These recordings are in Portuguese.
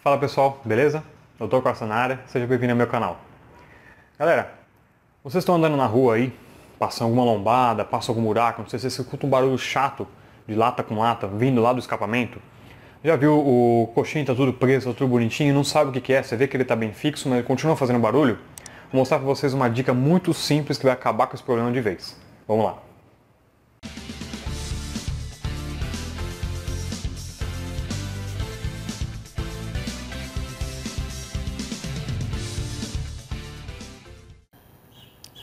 Fala pessoal, beleza? Doutor Corsa na área, seja bem-vindo ao meu canal. Galera, vocês estão andando na rua aí, passam alguma lombada, passam algum buraco, não sei se você escuta um barulho chato de lata com lata vindo lá do escapamento. Já viu o coxinho, tá tudo preso, tá tudo bonitinho, não sabe o que é, você vê que ele tá bem fixo, mas ele continua fazendo barulho? Vou mostrar pra vocês uma dica muito simples que vai acabar com esse problema de vez. Vamos lá.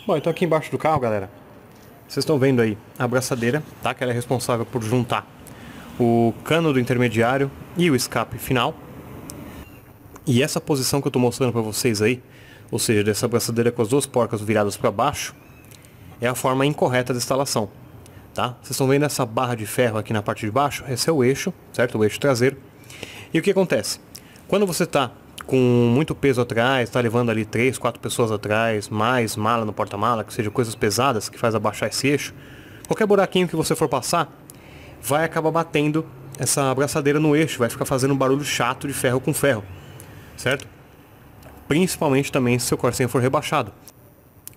Bom, então aqui embaixo do carro, galera, vocês estão vendo aí a abraçadeira, tá? Que ela é responsável por juntar o cano do intermediário e o escape final. E essa posição que eu tô mostrando pra vocês aí, ou seja, dessa abraçadeira com as duas porcas viradas para baixo, é a forma incorreta de instalação, tá? Vocês estão vendo essa barra de ferro aqui na parte de baixo? Esse é o eixo, certo? O eixo traseiro. E o que acontece? Quando você tá com muito peso atrás, está levando ali 3, 4 pessoas atrás, mais mala no porta-mala, que seja coisas pesadas que faz abaixar esse eixo, qualquer buraquinho que você for passar, vai acabar batendo essa abraçadeira no eixo, vai ficar fazendo um barulho chato de ferro com ferro, certo? Principalmente também se seu corsinha for rebaixado,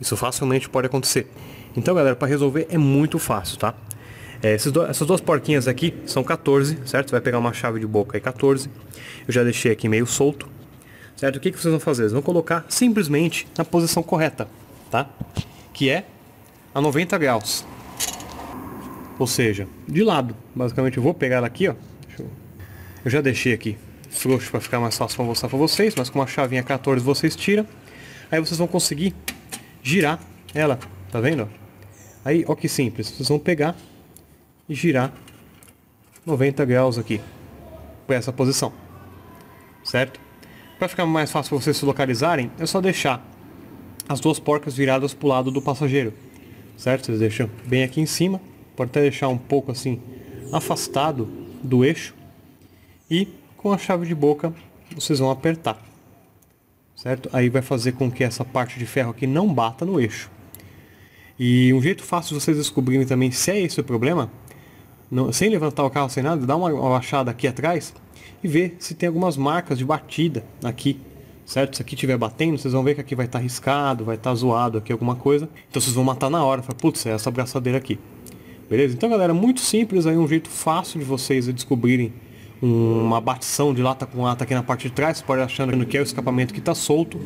isso facilmente pode acontecer. Então galera, para resolver é muito fácil, tá? Essas duas porquinhas aqui são 14, certo? Você vai pegar uma chave de boca aí 14, eu já deixei aqui meio solto. Certo? O que vocês vão fazer? Vocês vão colocar simplesmente na posição correta, tá? Que é a 90 graus. Ou seja, de lado. Basicamente eu vou pegar ela aqui, ó. Eu já deixei aqui frouxo para ficar mais fácil para mostrar para vocês, mas com uma chavinha 14 vocês tiram. Aí vocês vão conseguir girar ela, tá vendo? Aí, ó que simples. Vocês vão pegar e girar 90 graus aqui, para essa posição, certo? Para ficar mais fácil para vocês se localizarem, é só deixar as duas porcas viradas para o lado do passageiro, certo? Vocês deixam bem aqui em cima, pode até deixar um pouco assim afastado do eixo, e com a chave de boca vocês vão apertar, certo? Aí vai fazer com que essa parte de ferro aqui não bata no eixo. E um jeito fácil de vocês descobrirem também se é esse o problema, não, sem levantar o carro, sem nada, dá uma abaixada aqui atrás e ver se tem algumas marcas de batida aqui, certo? Se aqui estiver batendo, vocês vão ver que aqui vai estar riscado, vai estar zoado aqui alguma coisa. Então vocês vão matar na hora, falar, putz, é essa abraçadeira aqui. Beleza? Então galera, muito simples aí, um jeito fácil de vocês descobrirem uma batição de lata com lata aqui na parte de trás. Você pode achando que é o escapamento que está solto,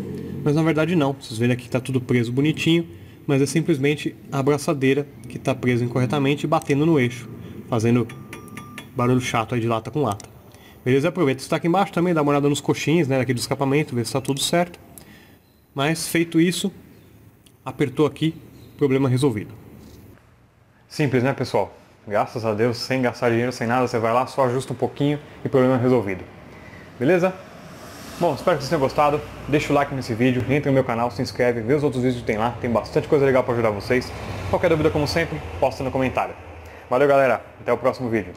mas na verdade não. Vocês veem aqui que está tudo preso bonitinho, mas é simplesmente a abraçadeira que está presa incorretamente e batendo no eixo, fazendo barulho chato aí de lata com lata. Beleza? Aproveita que está aqui embaixo também, dá uma olhada nos coxins, né, aqui do escapamento, ver se está tudo certo. Mas feito isso, apertou aqui, problema resolvido. Simples, né pessoal? Graças a Deus, sem gastar dinheiro, sem nada, você vai lá, só ajusta um pouquinho e problema resolvido. Beleza? Bom, espero que vocês tenham gostado. Deixa o like nesse vídeo, entra no meu canal, se inscreve, vê os outros vídeos que tem lá, tem bastante coisa legal para ajudar vocês. Qualquer dúvida, como sempre, posta no comentário. Valeu galera, até o próximo vídeo.